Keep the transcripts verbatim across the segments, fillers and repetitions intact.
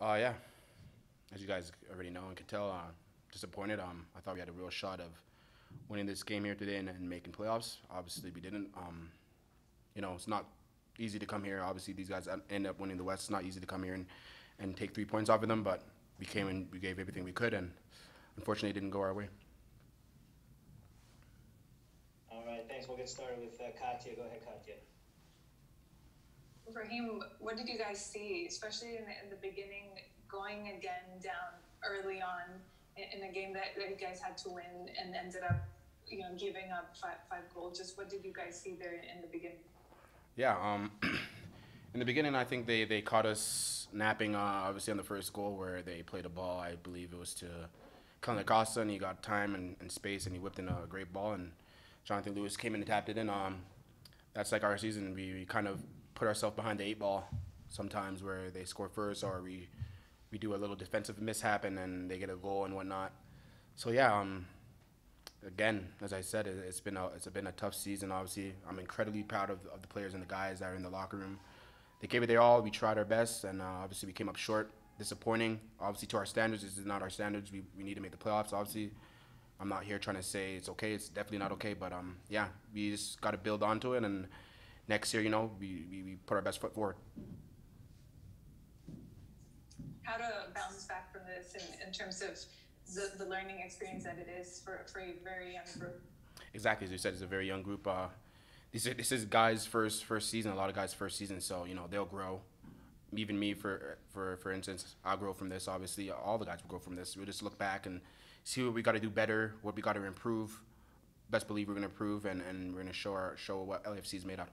Uh, yeah, as you guys already know and can tell, uh, disappointed. Um, I thought we had a real shot of winning this game here today and, and making playoffs. Obviously, we didn't. Um, you know, it's not easy to come here. Obviously, these guys end up winning the West. It's not easy to come here and, and take three points off of them, but we came and we gave everything we could, and unfortunately, it didn't go our way. All right, thanks. We'll get started with uh, Katya. Go ahead, Katya. Raheem, what did you guys see, especially in the, in the beginning, going again down early on in, in a game that, that you guys had to win and ended up, you know, giving up five, five goals? Just what did you guys see there in the beginning? Yeah, um, in the beginning, I think they, they caught us napping, uh, obviously, on the first goal where they played a ball. I believe it was to Kellen Acosta, and he got time and, and space, and he whipped in a great ball, and Jonathan Lewis came in and tapped it in. Um, that's like our season. We, we kind of put ourselves behind the eight ball sometimes where they score first, or we we do a little defensive mishap and then they get a goal and whatnot. So yeah, um, again, as I said, it, it's been a it's been a tough season. Obviously, I'm incredibly proud of, of the players and the guys that are in the locker room. They gave it their all. We tried our best, and uh, obviously we came up short. Disappointing, obviously, to our standards. This is not our standards. We we need to make the playoffs. Obviously, I'm not here trying to say it's okay. It's definitely not okay. But um, yeah, we just got to build onto it and. Next year, you know, we, we, we put our best foot forward. How to bounce back from this in, in terms of the, the learning experience that it is for, for a very young group? Exactly, as you said, it's a very young group. Uh, this, this is guys' first first season, a lot of guys' first season, so, you know, they'll grow. Even me, for, for, for instance, I'll grow from this, obviously. All the guys will grow from this. We'll just look back and see what we got to do better, what we got to improve. Best believe we're going to improve, and, and we're going to show, our, show what L A F C is made out of.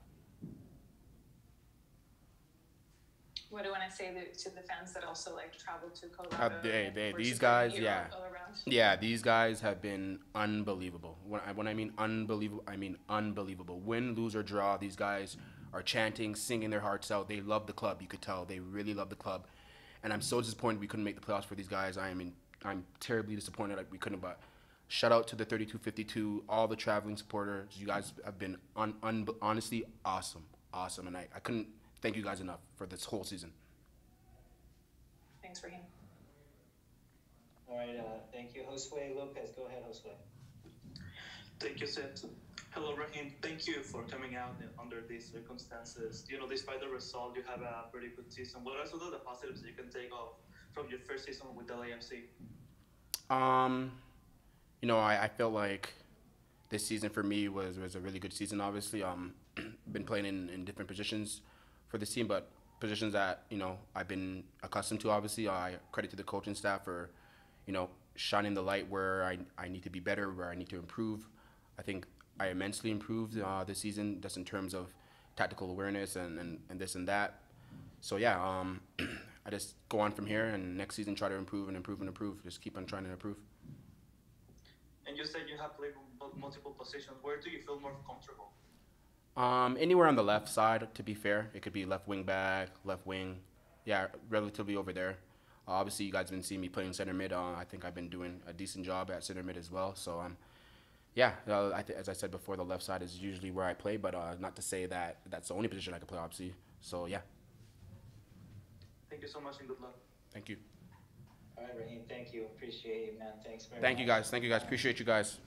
What do you want to say to the fans that also like travel to Colorado? Uh, they, they, these guys, yeah, yeah, these guys have been unbelievable. When I, when I mean unbelievable, I mean unbelievable. Win, lose, or draw, these guys are chanting, singing their hearts out. They love the club. You could tell they really love the club. And I'm so disappointed we couldn't make the playoffs for these guys. I am in, I'm terribly disappointed like we couldn't. But shout out to the thirty-two fifty-two, all the traveling supporters. You guys have been un, un, honestly awesome, awesome, and I, I couldn't. Thank you guys enough for this whole season. Thanks, Raheem. All right, uh, thank you. Josue Lopez, go ahead, Josue. Thank you, Seth. Hello, Raheem. Thank you for coming out under these circumstances. You know, despite the result, you have a pretty good season. What are some of the positives you can take off from your first season with L A F C? Um, you know, I, I feel like this season for me was, was a really good season, obviously. Um, been playing in, in different positions for this team, but positions that, you know, I've been accustomed to, obviously. I credit to the coaching staff for, you know, shining the light where I, I need to be better, where I need to improve. I think I immensely improved uh, this season, just in terms of tactical awareness and, and, and this and that. So yeah, um, I just go on from here, and next season try to improve and improve and improve. Just keep on trying to improve. And you said you have played multiple positions. Where do you feel more comfortable? Um, anywhere on the left side, to be fair. It could be left wing back, left wing. Yeah, relatively over there. Uh, obviously, you guys have been seeing me playing center mid. Uh, I think I've been doing a decent job at center mid as well. So, um, yeah, uh, I th as I said before, the left side is usually where I play, but uh, not to say that that's the only position I can play, obviously. So, yeah. Thank you so much, and good luck. Thank you. All right, Raheem, thank you. Appreciate you, man. Thanks very much. Thank you, guys. Thank you, guys. Appreciate you guys.